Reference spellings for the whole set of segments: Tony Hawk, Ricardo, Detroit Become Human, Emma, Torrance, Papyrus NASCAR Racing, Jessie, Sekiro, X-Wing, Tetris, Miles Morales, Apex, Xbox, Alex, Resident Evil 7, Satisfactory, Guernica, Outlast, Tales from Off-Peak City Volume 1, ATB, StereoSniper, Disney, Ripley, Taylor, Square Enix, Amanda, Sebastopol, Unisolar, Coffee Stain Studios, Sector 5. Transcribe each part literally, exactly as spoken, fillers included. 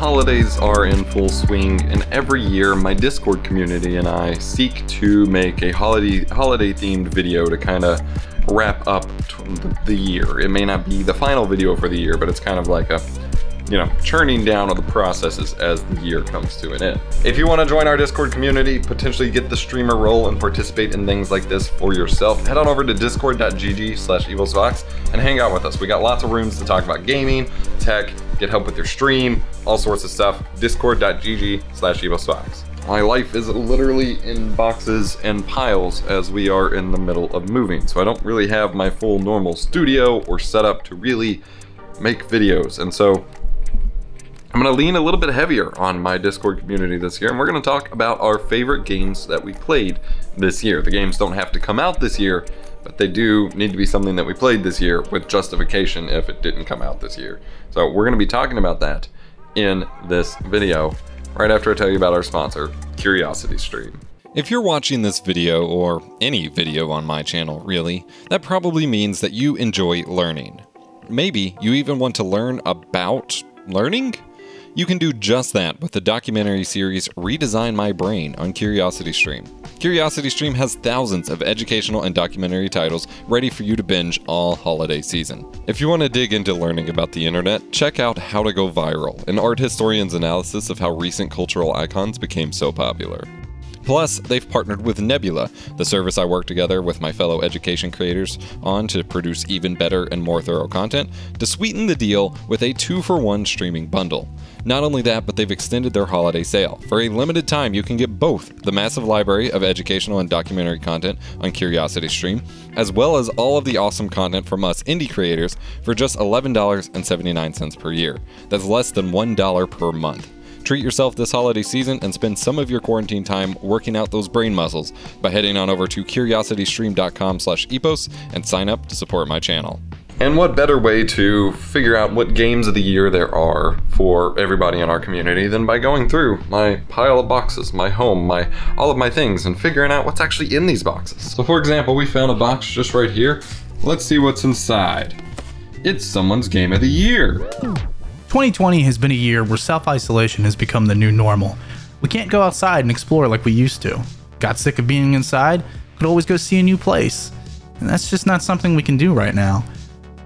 holidays are in full swing, and every year my Discord community and I seek to make a holiday holiday themed video to kind of wrap up the year. It may not be the final video for the year, but it's kind of like a, you know, churning down of the processes as the year comes to an end. If you want to join our Discord community, potentially get the streamer role and participate in things like this for yourself, head on over to discord dot g g slash eposvox and hang out with us. We got lots of rooms to talk about gaming, tech, get help with your stream, all sorts of stuff. discord dot g g slash eposvox. My life is literally in boxes and piles as we are in the middle of moving, so I don't really have my full normal studio or setup to really make videos, and so I'm going to lean a little bit heavier on my Discord community this year, and we're going to talk about our favorite games that we played this year. The games don't have to come out this year, but they do need to be something that we played this year with justification if it didn't come out this year. So we're going to be talking about that in this video right after I tell you about our sponsor, CuriosityStream. If you're watching this video, or any video on my channel really, that probably means that you enjoy learning. Maybe you even want to learn about learning? You can do just that with the documentary series Redesign My Brain on CuriosityStream. CuriosityStream has thousands of educational and documentary titles ready for you to binge all holiday season. If you want to dig into learning about the internet, check out How to Go Viral, an art historian's analysis of how recent cultural icons became so popular. Plus, they've partnered with Nebula, the service I work together with my fellow education creators on to produce even better and more thorough content, to sweeten the deal with a two for one streaming bundle. Not only that, but they've extended their holiday sale. For a limited time, you can get both the massive library of educational and documentary content on CuriosityStream, as well as all of the awesome content from us indie creators for just eleven dollars and seventy-nine cents per year. That's less than one dollar per month. Treat yourself this holiday season and spend some of your quarantine time working out those brain muscles by heading on over to curiositystream dot com slash epos and sign up to support my channel. And what better way to figure out what games of the year there are for everybody in our community than by going through my pile of boxes, my home, my all of my things, and figuring out what's actually in these boxes. So for example, we found a box just right here. Let's see what's inside. It's someone's game of the year. twenty twenty has been a year where self-isolation has become the new normal. We can't go outside and explore like we used to. Got sick of being inside, could always go see a new place. And that's just not something we can do right now.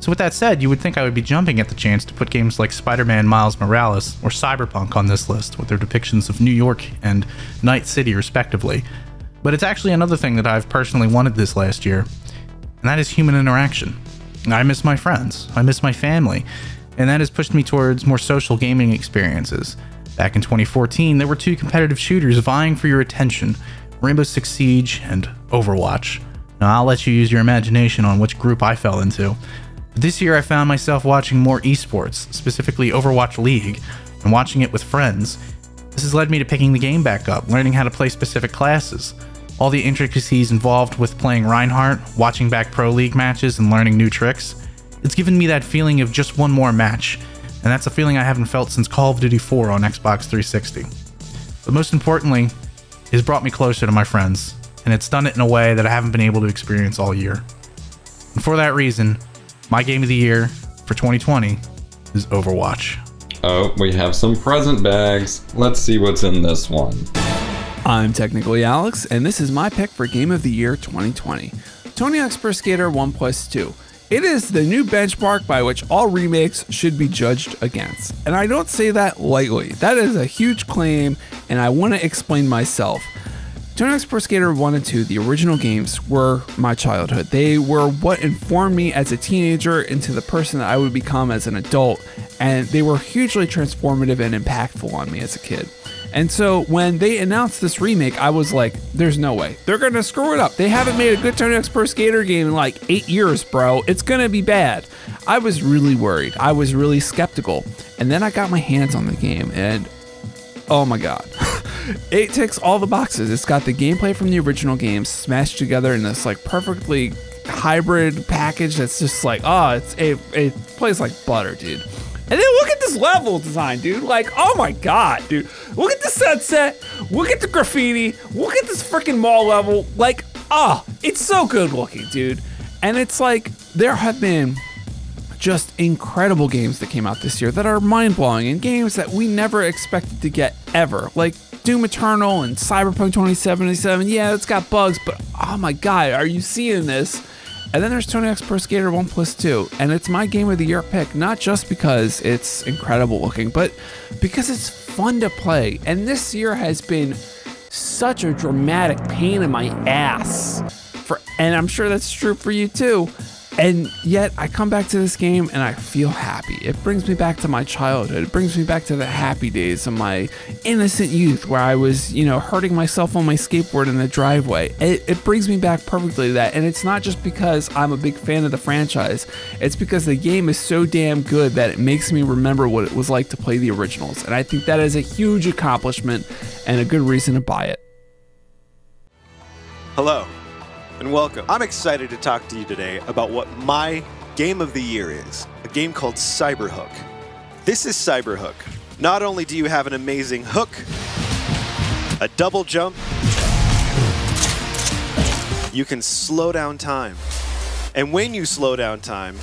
So with that said, you would think I would be jumping at the chance to put games like Spider-Man Miles Morales or Cyberpunk on this list with their depictions of New York and Night City respectively. But it's actually another thing that I've personally wanted this last year, and that is human interaction. I miss my friends, I miss my family, and that has pushed me towards more social gaming experiences. Back in twenty fourteen, there were two competitive shooters vying for your attention, Rainbow Six Siege and Overwatch. Now, I'll let you use your imagination on which group I fell into. But this year I found myself watching more esports, specifically Overwatch League, and watching it with friends. This has led me to picking the game back up, learning how to play specific classes, all the intricacies involved with playing Reinhardt, watching back Pro League matches, and learning new tricks. It's given me that feeling of just one more match, and that's a feeling I haven't felt since Call of Duty four on Xbox three sixty. But most importantly, it has brought me closer to my friends, and it's done it in a way that I haven't been able to experience all year. And for that reason, my game of the year for twenty twenty is Overwatch. Oh, we have some present bags. Let's see what's in this one. I'm Technically Alex, and this is my pick for Game of the Year twenty twenty. Tony Hawk's Pro Skater one plus two. It is the new benchmark by which all remakes should be judged against. And I don't say that lightly. That is a huge claim, and I want to explain myself. Tony Hawk's Pro Skater one and two, the original games, were my childhood. They were what informed me as a teenager into the person that I would become as an adult, and they were hugely transformative and impactful on me as a kid. And so when they announced this remake, I was like, there's no way. They're going to screw it up. They haven't made a good Tony Hawk's Pro Skater game in like eight years, bro. It's going to be bad. I was really worried. I was really skeptical. And then I got my hands on the game, and oh my God. It ticks all the boxes. It's got the gameplay from the original game smashed together in this like perfectly hybrid package that's just like, oh, it's, it, it plays like butter, dude. And then look at this level design, dude. Like, oh my God, dude. Look at the sunset. Look at the graffiti. Look at this freaking mall level. Like, ah, oh, it's so good looking, dude. And it's like, there have been just incredible games that came out this year that are mind-blowing, and games that we never expected to get ever, like Doom Eternal and Cyberpunk twenty seventy-seven. Yeah, it's got bugs, but oh my god, are you seeing this? And then there's Tony Hawk's Pro Skater one plus two, and it's my game of the year pick, not just because it's incredible looking, but because it's fun to play. And this year has been such a dramatic pain in my ass, for, and I'm sure that's true for you too. And yet I come back to this game and I feel happy. It brings me back to my childhood. It brings me back to the happy days of my innocent youth where I was, you know, hurting myself on my skateboard in the driveway. It, it brings me back perfectly to that. And it's not just because I'm a big fan of the franchise. It's because the game is so damn good that it makes me remember what it was like to play the originals. And I think that is a huge accomplishment and a good reason to buy it. Hello. And welcome. I'm excited to talk to you today about what my game of the year is, a game called Cyberhook. This is Cyberhook. Not only do you have an amazing hook, a double jump, you can slow down time. And when you slow down time,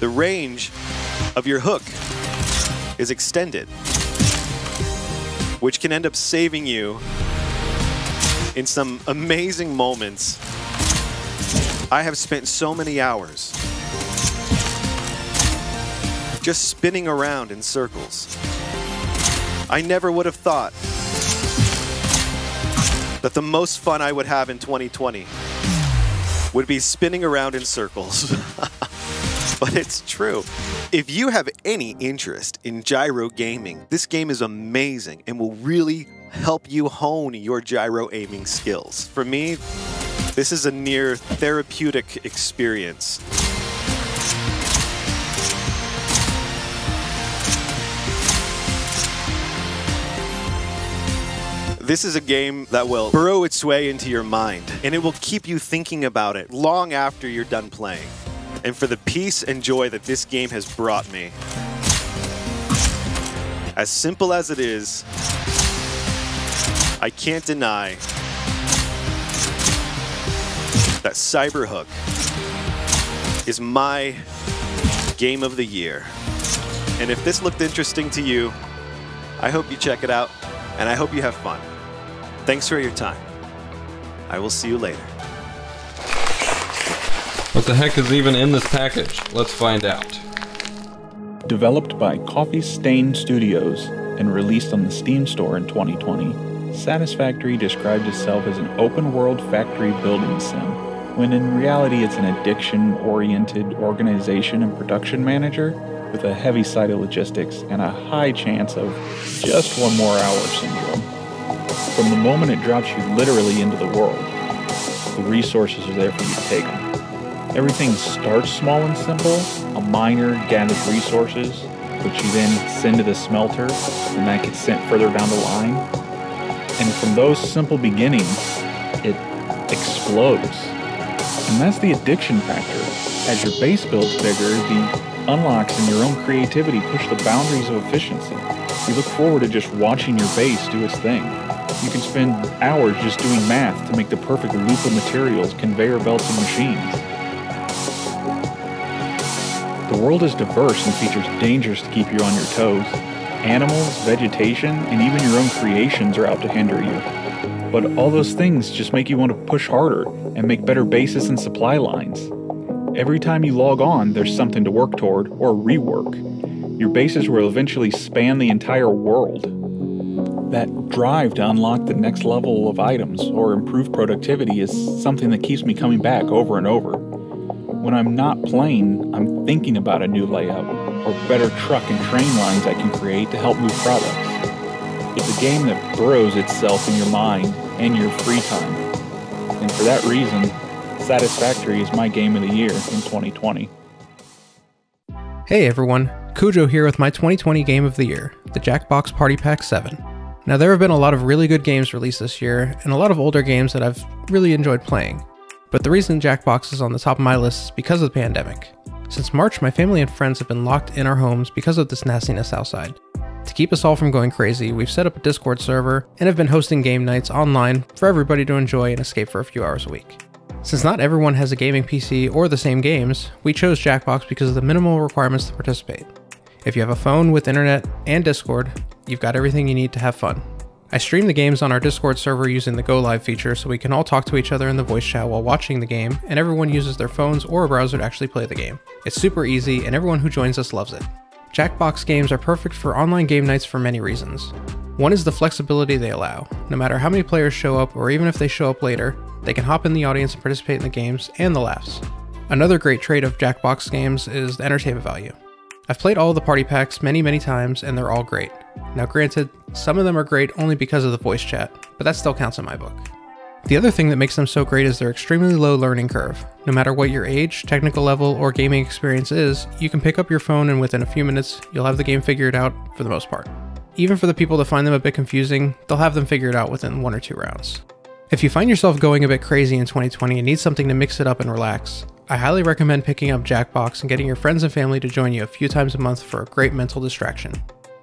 the range of your hook is extended, which can end up saving you in some amazing moments. I have spent so many hours just spinning around in circles. I never would have thought that the most fun I would have in twenty twenty would be spinning around in circles. But it's true. If you have any interest in gyro gaming, this game is amazing and will really help you hone your gyro aiming skills. For me, this is a near therapeutic experience. This is a game that will burrow its way into your mind, and it will keep you thinking about it long after you're done playing. And for the peace and joy that this game has brought me, as simple as it is, I can't deny that Cyberhook is my game of the year. And if this looked interesting to you, I hope you check it out, and I hope you have fun. Thanks for your time. I will see you later. What the heck is even in this package? Let's find out. Developed by Coffee Stain Studios and released on the Steam Store in twenty twenty, Satisfactory described itself as an open-world factory building sim, when in reality it's an addiction-oriented organization and production manager with a heavy side of logistics and a high chance of just one more hour syndrome. From the moment it drops you literally into the world, the resources are there for you to take them. Everything starts small and simple. A miner gathers resources, which you then send to the smelter, and that gets sent further down the line. And from those simple beginnings, it explodes. And that's the addiction factor. As your base builds bigger, the unlocks and your own creativity push the boundaries of efficiency. You look forward to just watching your base do its thing. You can spend hours just doing math to make the perfect loop of materials, conveyor belts, and machines. The world is diverse and features dangers to keep you on your toes. Animals, vegetation, and even your own creations are out to hinder you. But all those things just make you want to push harder and make better bases and supply lines. Every time you log on, there's something to work toward or rework. Your bases will eventually span the entire world. That drive to unlock the next level of items or improve productivity is something that keeps me coming back over and over. When I'm not playing, I'm thinking about a new layout or better truck and train lines I can create to help move products. It's a game that burrows itself in your mind and your free time. And for that reason, Satisfactory is my game of the year in twenty twenty. Hey everyone, Cujo here with my twenty twenty game of the year, the Jackbox Party Pack seven. Now there have been a lot of really good games released this year and a lot of older games that I've really enjoyed playing. But the reason Jackbox is on the top of my list is because of the pandemic. Since March, my family and friends have been locked in our homes because of this nastiness outside. To keep us all from going crazy, we've set up a Discord server and have been hosting game nights online for everybody to enjoy and escape for a few hours a week. Since not everyone has a gaming P C or the same games, we chose Jackbox because of the minimal requirements to participate. If you have a phone with internet and Discord, you've got everything you need to have fun. I stream the games on our Discord server using the Go Live feature so we can all talk to each other in the voice chat while watching the game, and everyone uses their phones or a browser to actually play the game. It's super easy and everyone who joins us loves it. Jackbox games are perfect for online game nights for many reasons. One is the flexibility they allow. No matter how many players show up, or even if they show up later, they can hop in the audience and participate in the games and the laughs. Another great trait of Jackbox games is the entertainment value. I've played all the party packs many, many times and they're all great. Now granted, some of them are great only because of the voice chat, but that still counts in my book. The other thing that makes them so great is their extremely low learning curve. No matter what your age, technical level, or gaming experience is, you can pick up your phone and within a few minutes, you'll have the game figured out for the most part. Even for the people that find them a bit confusing, they'll have them figured out within one or two rounds. If you find yourself going a bit crazy in twenty twenty and need something to mix it up and relax, I highly recommend picking up Jackbox and getting your friends and family to join you a few times a month for a great mental distraction.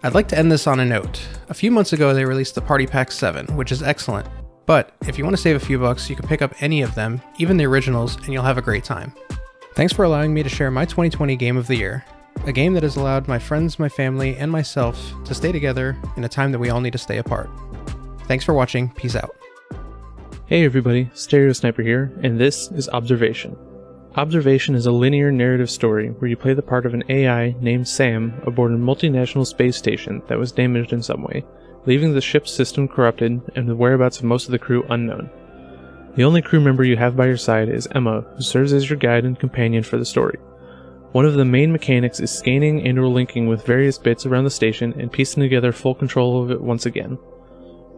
I'd like to end this on a note. A few months ago they released the Party Pack seven, which is excellent, but if you want to save a few bucks, you can pick up any of them, even the originals, and you'll have a great time. Thanks for allowing me to share my twenty twenty Game of the Year, a game that has allowed my friends, my family, and myself to stay together in a time that we all need to stay apart. Thanks for watching, peace out. Hey everybody, Stereo Sniper here, and this is Observation. Observation is a linear narrative story where you play the part of an A I named Sam aboard a multinational space station that was damaged in some way, leaving the ship's system corrupted and the whereabouts of most of the crew unknown. The only crew member you have by your side is Emma, who serves as your guide and companion for the story. One of the main mechanics is scanning and or linking with various bits around the station and piecing together full control of it once again.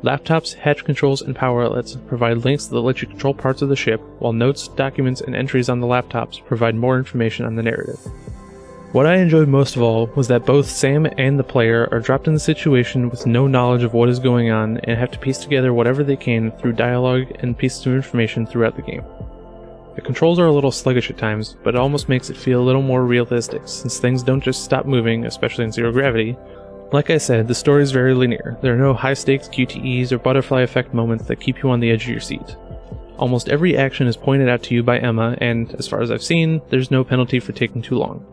Laptops, hatch controls, and power outlets provide links that let you control parts of the ship, while notes, documents, and entries on the laptops provide more information on the narrative. What I enjoyed most of all was that both Sam and the player are dropped in the situation with no knowledge of what is going on and have to piece together whatever they can through dialogue and pieces of information throughout the game. The controls are a little sluggish at times, but it almost makes it feel a little more realistic since things don't just stop moving, especially in zero gravity. Like I said, the story is very linear. There are no high-stakes Q T Es or butterfly effect moments that keep you on the edge of your seat. Almost every action is pointed out to you by Emma, and as far as I've seen, there's no penalty for taking too long.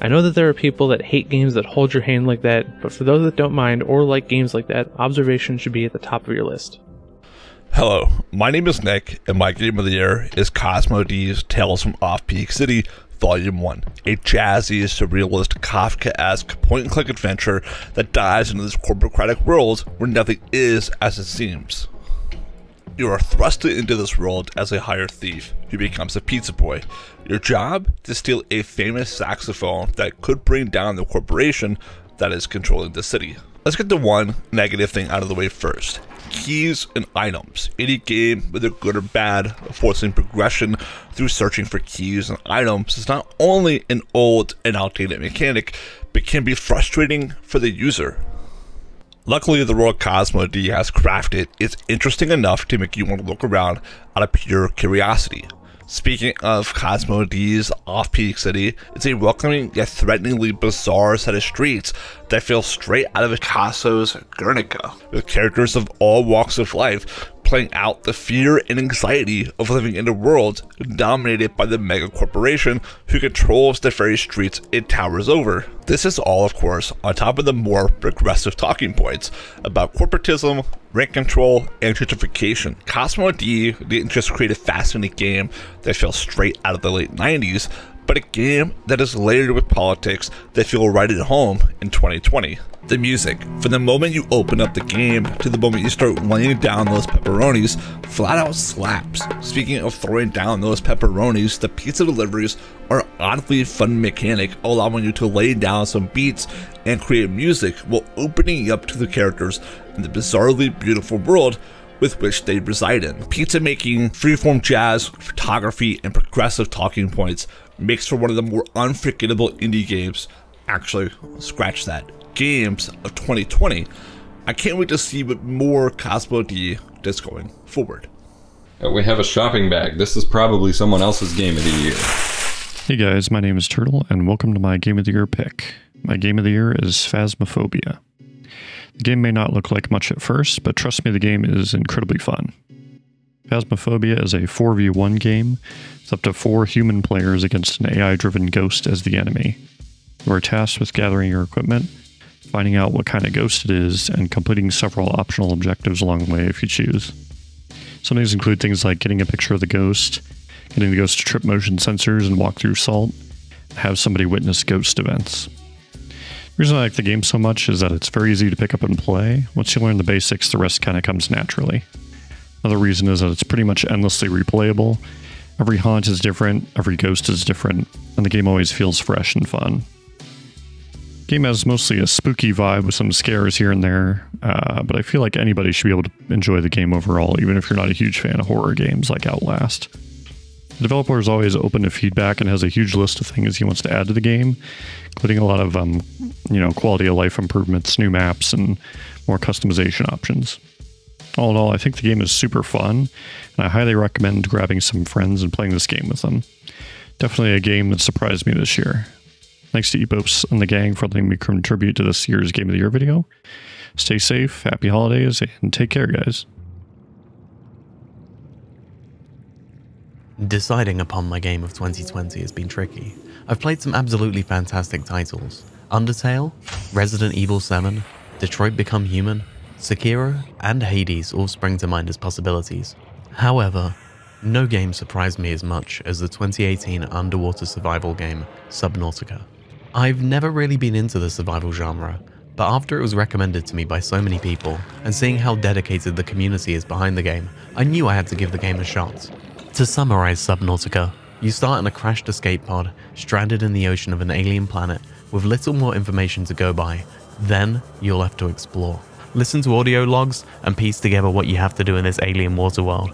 I know that there are people that hate games that hold your hand like that, but for those that don't mind or like games like that, Observation should be at the top of your list. Hello, my name is Nick, and my game of the year is Cosmo D's Tales from Off-Peak City Volume one, a jazzy, surrealist, Kafka-esque point-and-click adventure that dives into this corporocratic world where nothing is as it seems. You are thrust into this world as a hired thief who becomes a pizza boy. Your job? To steal a famous saxophone that could bring down the corporation that is controlling the city. Let's get the one negative thing out of the way first. Keys and items. Any game, whether good or bad, forcing progression through searching for keys and items is not only an old and outdated mechanic, but can be frustrating for the user. Luckily, the world Cosmo D has crafted is interesting enough to make you want to look around out of pure curiosity. Speaking of Cosmo D's Off-Peak City, it's a welcoming yet threateningly bizarre set of streets that feel straight out of Picasso's Guernica, with characters of all walks of life playing out the fear and anxiety of living in a world dominated by the mega corporation who controls the very streets it towers over. This is all, of course, on top of the more progressive talking points about corporatism, rent control, and gentrification. Cosmo D didn't just create a fascinating game that feels straight out of the late nineties, but a game that is layered with politics that feel right at home in twenty twenty. The music. From the moment you open up the game to the moment you start laying down those pepperonis, flat out slaps. Speaking of throwing down those pepperonis, the pizza deliveries are an oddly fun mechanic, allowing you to lay down some beats and create music while opening up to the characters in the bizarrely beautiful world with which they reside in. Pizza making, freeform jazz, photography, and progressive talking points makes for one of the more unforgettable indie games. Actually, scratch that. Games of twenty twenty. I can't wait to see what more Cosmo D does going forward. We have a shopping bag. This is probably someone else's game of the year. Hey guys, my name is Turtle, and welcome to my game of the year pick. My game of the year is Phasmophobia. The game may not look like much at first, but trust me, the game is incredibly fun. Phasmophobia is a four v one game. It's up to four human players against an A I-driven ghost as the enemy. You are tasked with gathering your equipment, finding out what kind of ghost it is, and completing several optional objectives along the way if you choose. Some of these include things like getting a picture of the ghost, getting the ghost to trip motion sensors and walk through salt, and have somebody witness ghost events. The reason I like the game so much is that it's very easy to pick up and play. Once you learn the basics, the rest kind of comes naturally. Another reason is that it's pretty much endlessly replayable. Every haunt is different, every ghost is different, and the game always feels fresh and fun. The game has mostly a spooky vibe with some scares here and there, uh, but I feel like anybody should be able to enjoy the game overall, even if you're not a huge fan of horror games like Outlast. The developer is always open to feedback and has a huge list of things he wants to add to the game, including a lot of um, you know, quality of life improvements, new maps, and more customization options. All in all, I think the game is super fun, and I highly recommend grabbing some friends and playing this game with them. Definitely a game that surprised me this year. Thanks to Epos and the gang for letting me contribute to this year's Game of the Year video. Stay safe, happy holidays, and take care, guys. Deciding upon my game of twenty twenty has been tricky. I've played some absolutely fantastic titles. Undertale, Resident Evil seven, Detroit Become Human, Sekiro, and Hades all spring to mind as possibilities. However, no game surprised me as much as the twenty eighteen underwater survival game Subnautica. I've never really been into the survival genre, but after it was recommended to me by so many people, and seeing how dedicated the community is behind the game, I knew I had to give the game a shot. To summarize Subnautica, you start in a crashed escape pod, stranded in the ocean of an alien planet, with little more information to go by. Then, you're left to explore. Listen to audio logs, and piece together what you have to do in this alien water world.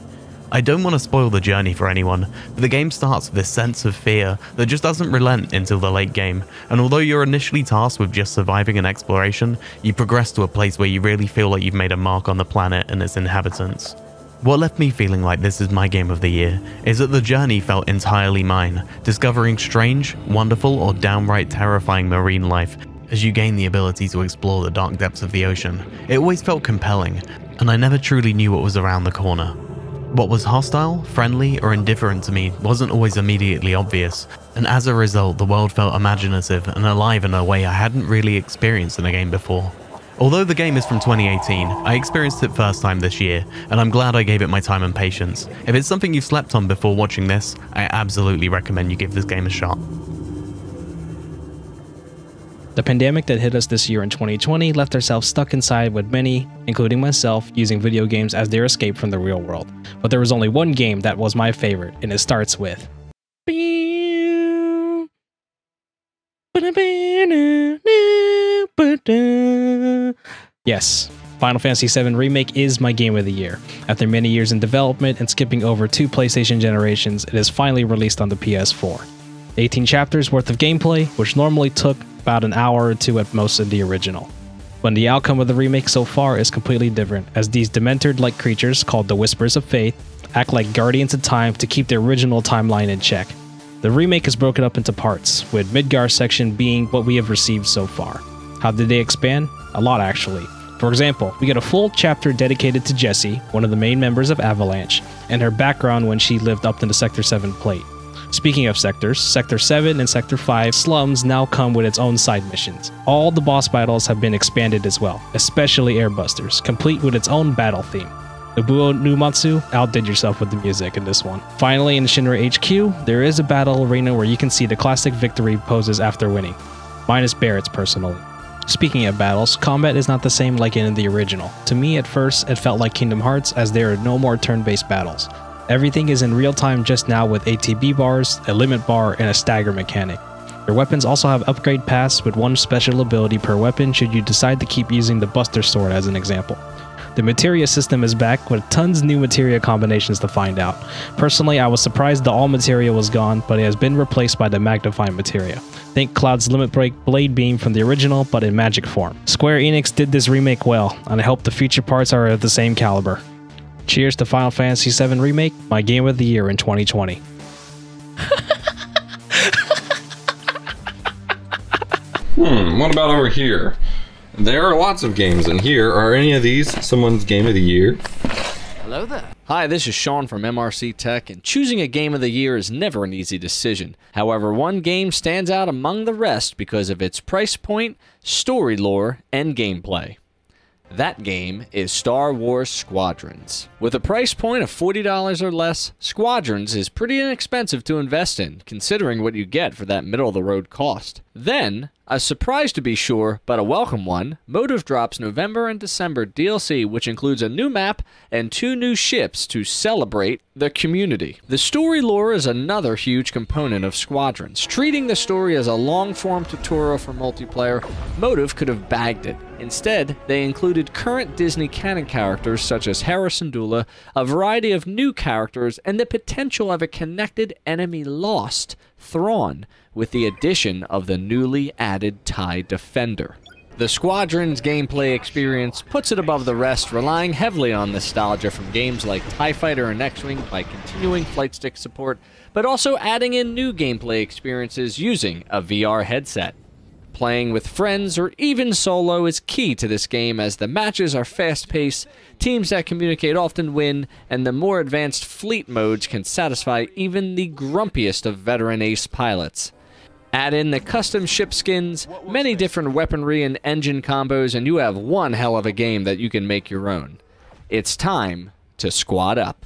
I don't want to spoil the journey for anyone, but the game starts with this sense of fear that just doesn't relent until the late game, and although you're initially tasked with just surviving and exploration, you progress to a place where you really feel like you've made a mark on the planet and its inhabitants. What left me feeling like this is my game of the year is that the journey felt entirely mine, discovering strange, wonderful, or downright terrifying marine life as you gain the ability to explore the dark depths of the ocean. It always felt compelling, and I never truly knew what was around the corner. What was hostile, friendly, or indifferent to me wasn't always immediately obvious, and as a result, the world felt imaginative and alive in a way I hadn't really experienced in a game before. Although the game is from twenty eighteen, I experienced it first time this year, and I'm glad I gave it my time and patience. If it's something you've slept on before watching this, I absolutely recommend you give this game a shot. The pandemic that hit us this year in twenty twenty left ourselves stuck inside with many, including myself, using video games as their escape from the real world. But there was only one game that was my favorite, and it starts with... Yes, Final Fantasy seven Remake is my game of the year. After many years in development and skipping over two PlayStation generations, it is finally released on the P S four. eighteen chapters worth of gameplay, which normally took about an hour or two at most in the original. But the outcome of the remake so far is completely different, as these Dementor-like creatures, called the Whispers of Fate, act like guardians of time to keep the original timeline in check. The remake is broken up into parts, with Midgar's section being what we have received so far. How did they expand? A lot, actually. For example, we get a full chapter dedicated to Jessie, one of the main members of Avalanche, and her background when she lived up to the Sector seven plate. Speaking of sectors, Sector seven and Sector five slums now come with its own side missions. All the boss battles have been expanded as well, especially Airbusters, complete with its own battle theme. Nobuo Numatsu, outdid yourself with the music in this one. Finally, in Shinra H Q, there is a battle arena where you can see the classic victory poses after winning, minus Barrett's personally. Speaking of battles, combat is not the same like in the original. To me, at first, it felt like Kingdom Hearts, as there are no more turn-based battles. Everything is in real time just now with A T B bars, a limit bar, and a stagger mechanic. Your weapons also have upgrade paths with one special ability per weapon should you decide to keep using the Buster Sword as an example. The materia system is back with tons of new materia combinations to find out. Personally, I was surprised the all materia was gone, but it has been replaced by the magnifying materia. Think Cloud's Limit Break Blade Beam from the original, but in magic form. Square Enix did this remake well, and I hope the future parts are of the same caliber. Cheers to Final Fantasy seven Remake, my game of the year in twenty twenty. Hmm, what about over here? There are lots of games in here. Are any of these someone's game of the year? Hello there. Hi, this is Sean from M R C Tech, and choosing a game of the year is never an easy decision. However, one game stands out among the rest because of its price point, story lore, and gameplay. That game is Star Wars Squadrons. With a price point of forty dollars or less, Squadrons is pretty inexpensive to invest in, considering what you get for that middle-of-the-road cost. Then, a surprise to be sure, but a welcome one, Motive drops November and December D L C, which includes a new map and two new ships to celebrate the community. The story lore is another huge component of Squadrons. Treating the story as a long-form tutorial for multiplayer, Motive could have bagged it. Instead, they included current Disney canon characters such as Harrison Dula, a variety of new characters, and the potential of a connected enemy lost, Thrawn, with the addition of the newly added TIE Defender. The Squadron's gameplay experience puts it above the rest, relying heavily on nostalgia from games like TIE Fighter and X-Wing by continuing flight stick support, but also adding in new gameplay experiences using a V R headset. Playing with friends or even solo is key to this game, as the matches are fast-paced, teams that communicate often win, and the more advanced fleet modes can satisfy even the grumpiest of veteran ace pilots. Add in the custom ship skins, many different weaponry and engine combos, and you have one hell of a game that you can make your own. It's time to squad up.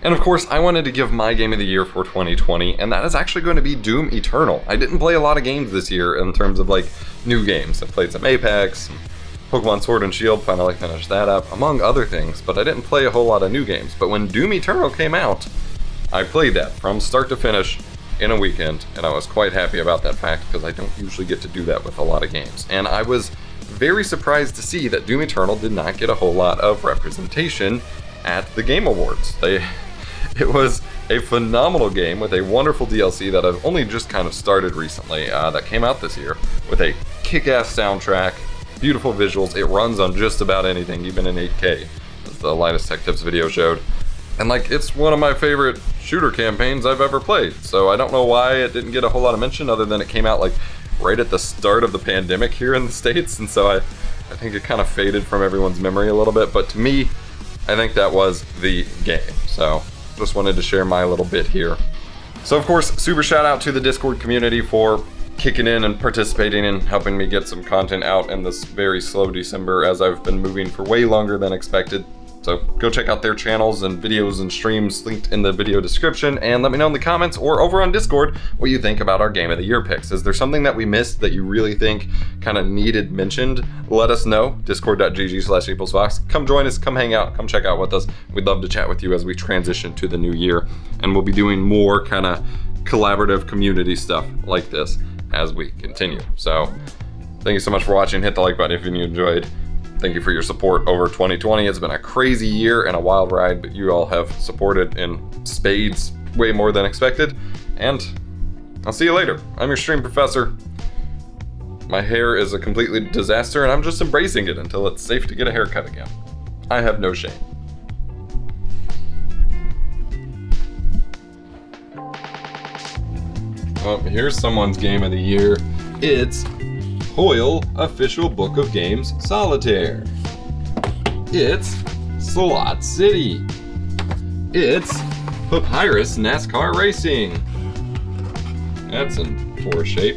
And of course, I wanted to give my game of the year for twenty twenty, and that is actually going to be Doom Eternal. I didn't play a lot of games this year in terms of like new games. I played some Apex, some Pokemon Sword and Shield, finally finished that up, among other things, but I didn't play a whole lot of new games. But when Doom Eternal came out, I played that from start to finish in a weekend, and I was quite happy about that fact because I don't usually get to do that with a lot of games. And I was very surprised to see that Doom Eternal did not get a whole lot of representation at the Game Awards. They It was a phenomenal game with a wonderful D L C that I've only just kind of started recently, uh, that came out this year, with a kick-ass soundtrack, beautiful visuals. It runs on just about anything, even in eight K, as the Lightest Tech Tips video showed. And like, it's one of my favorite shooter campaigns I've ever played, so I don't know why it didn't get a whole lot of mention other than it came out like right at the start of the pandemic here in the States, and so I, I think it kind of faded from everyone's memory a little bit, but to me, I think that was the game, so just wanted to share my little bit here. So of course, super shout out to the Discord community for kicking in and participating and helping me get some content out in this very slow December, as I've been moving for way longer than expected. So go check out their channels and videos and streams linked in the video description, and let me know in the comments or over on Discord what you think about our Game of the Year picks. Is there something that we missed that you really think kind of needed mentioned? Let us know. Discord dot g g slash EposVox. Come join us. Come hang out. Come check out with us. We'd love to chat with you as we transition to the new year, and we'll be doing more kind of collaborative community stuff like this as we continue. So thank you so much for watching. Hit the like button if you enjoyed. Thank you for your support over twenty twenty. It's been a crazy year and a wild ride, but you all have supported in spades, way more than expected. And I'll see you later. I'm your stream professor. My hair is a completely disaster, and I'm just embracing it until it's safe to get a haircut again. I have no shame. Well, here's someone's game of the year. It's Hoyle, Official Book of Games Solitaire. It's Slot City. It's Papyrus NASCAR Racing. That's in poor shape.